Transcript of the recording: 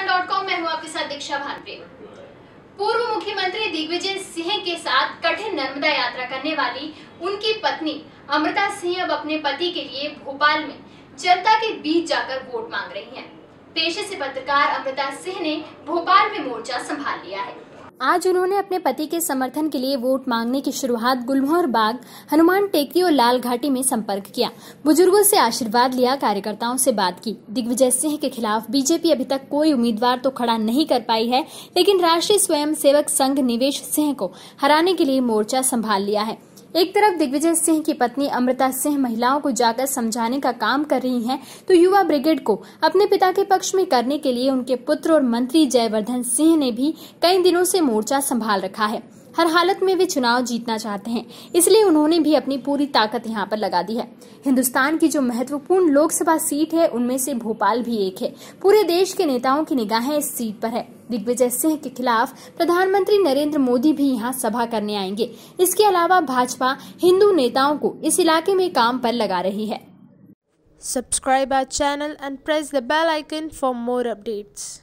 हिंदुस्तान.com में हूं आपके साथ दीक्षा भानप्रे। पूर्व मुख्यमंत्री दिग्विजय सिंह के साथ कठिन नर्मदा यात्रा करने वाली उनकी पत्नी अमृता सिंह अब अपने पति के लिए भोपाल में जनता के बीच जाकर वोट मांग रही हैं। पेशे से पत्रकार अमृता सिंह ने भोपाल में मोर्चा संभाल लिया है। आज उन्होंने अपने पति के समर्थन के लिए वोट मांगने की शुरुआत गुलमोहर बाग, हनुमान टेकरी और लाल घाटी में संपर्क किया। बुजुर्गों से आशीर्वाद लिया, कार्यकर्ताओं से बात की। दिग्विजय सिंह के खिलाफ बीजेपी अभी तक कोई उम्मीदवार तो खड़ा नहीं कर पाई है, लेकिन राष्ट्रीय स्वयंसेवक संघ निवेश सिंह को हराने के लिए मोर्चा संभाल लिया है। एक तरफ दिग्विजय सिंह की पत्नी अमृता सिंह महिलाओं को जाकर समझाने का काम कर रही हैं, तो युवा ब्रिगेड को अपने पिता के पक्ष में करने के लिए उनके पुत्र और मंत्री जयवर्धन सिंह ने भी कई दिनों से मोर्चा संभाल रखा है। हर हालत में वे चुनाव जीतना चाहते हैं, इसलिए उन्होंने भी अपनी पूरी ताकत यहाँ पर लगा दी है। हिंदुस्तान की जो महत्वपूर्ण लोकसभा सीट है, उनमें से भोपाल भी एक है। पूरे देश के नेताओं की निगाहें इस सीट पर है। दिग्विजय सिंह के खिलाफ प्रधानमंत्री नरेंद्र मोदी भी यहाँ सभा करने आएंगे। इसके अलावा भाजपा हिंदू नेताओं को इस इलाके में काम पर लगा रही है। Subscribe our channel and press the bell icon for more updates.